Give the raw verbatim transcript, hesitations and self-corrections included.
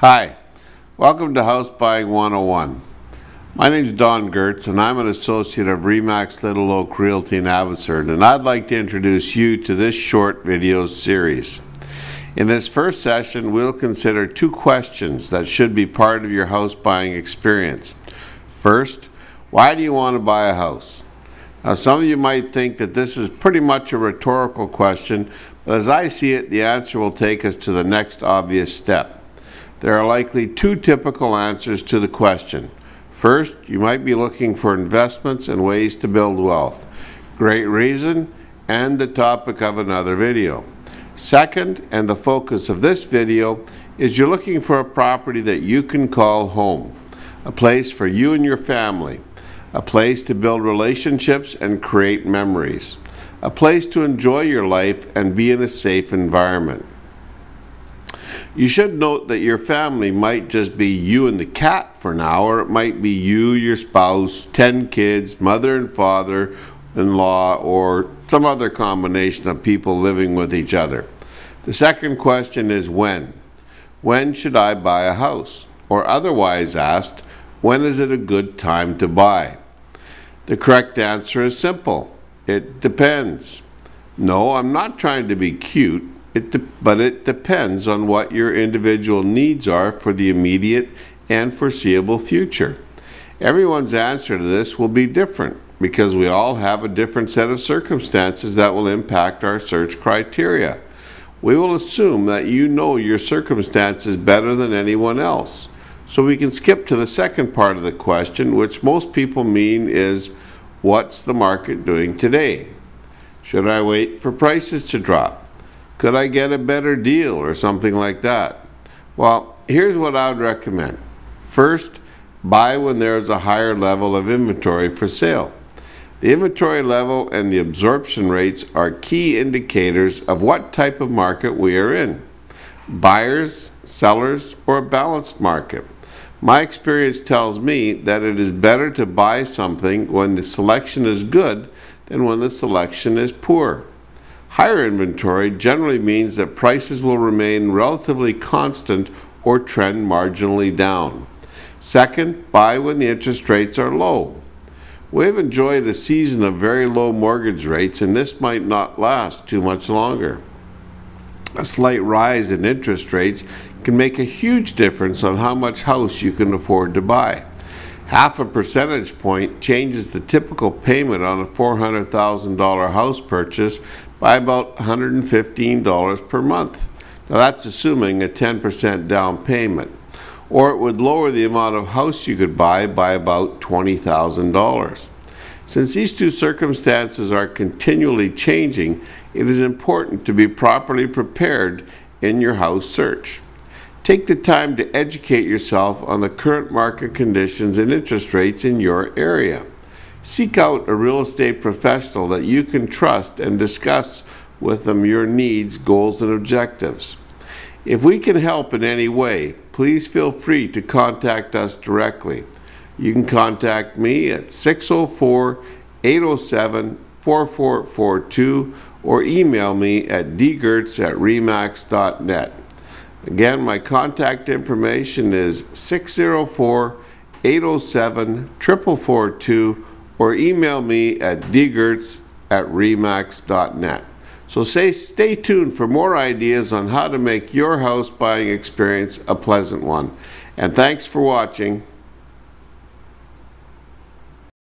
Hi, welcome to House Buying one oh one. My name is Don Goertz and I'm an associate of RE/MAX Little Oak Realty in Abbotsford, and I'd like to introduce you to this short video series. In this first session, we'll consider two questions that should be part of your house buying experience. First, why do you want to buy a house? Now, some of you might think that this is pretty much a rhetorical question, but as I see it, the answer will take us to the next obvious step. There are likely two typical answers to the question. First, you might be looking for investments and ways to build wealth. Great reason, and the topic of another video. Second, and the focus of this video, is you're looking for a property that you can call home, a place for you and your family, a place to build relationships and create memories, a place to enjoy your life and be in a safe environment. You should note that your family might just be you and the cat for now, or it might be you, your spouse, ten kids, mother and father-in-law, or some other combination of people living with each other. The second question is when. When should I buy a house? Or otherwise asked, when is it a good time to buy? The correct answer is simple. It depends. No, I'm not trying to be cute. It but it depends on what your individual needs are for the immediate and foreseeable future. Everyone's answer to this will be different because we all have a different set of circumstances that will impact our search criteria. We will assume that you know your circumstances better than anyone else. So we can skip to the second part of the question, which most people mean is, what's the market doing today? Should I wait for prices to drop? Could I get a better deal or something like that? Well, here's what I would recommend. First, buy when there is a higher level of inventory for sale. The inventory level and the absorption rates are key indicators of what type of market we are in. Buyers, sellers, or a balanced market. My experience tells me that it is better to buy something when the selection is good than when the selection is poor. Higher inventory generally means that prices will remain relatively constant or trend marginally down. Second, buy when the interest rates are low. We've enjoyed a season of very low mortgage rates, and this might not last too much longer. A slight rise in interest rates can make a huge difference on how much house you can afford to buy. Half a percentage point changes the typical payment on a four hundred thousand dollar house purchase by about one hundred fifteen dollars per month. Now that's assuming a ten percent down payment. Or it would lower the amount of house you could buy by about twenty thousand dollars. Since these two circumstances are continually changing, it is important to be properly prepared in your house search. Take the time to educate yourself on the current market conditions and interest rates in your area. Seek out a real estate professional that you can trust and discuss with them your needs, goals, and objectives. If we can help in any way, please feel free to contact us directly. You can contact me at six oh four, eight oh seven, four four four two or email me at d goertz at remax dot net. Again, my contact information is six oh four, eight oh seven, four four four two or email me at d goertz at remax dot net. So stay, stay tuned for more ideas on how to make your house buying experience a pleasant one. And thanks for watching.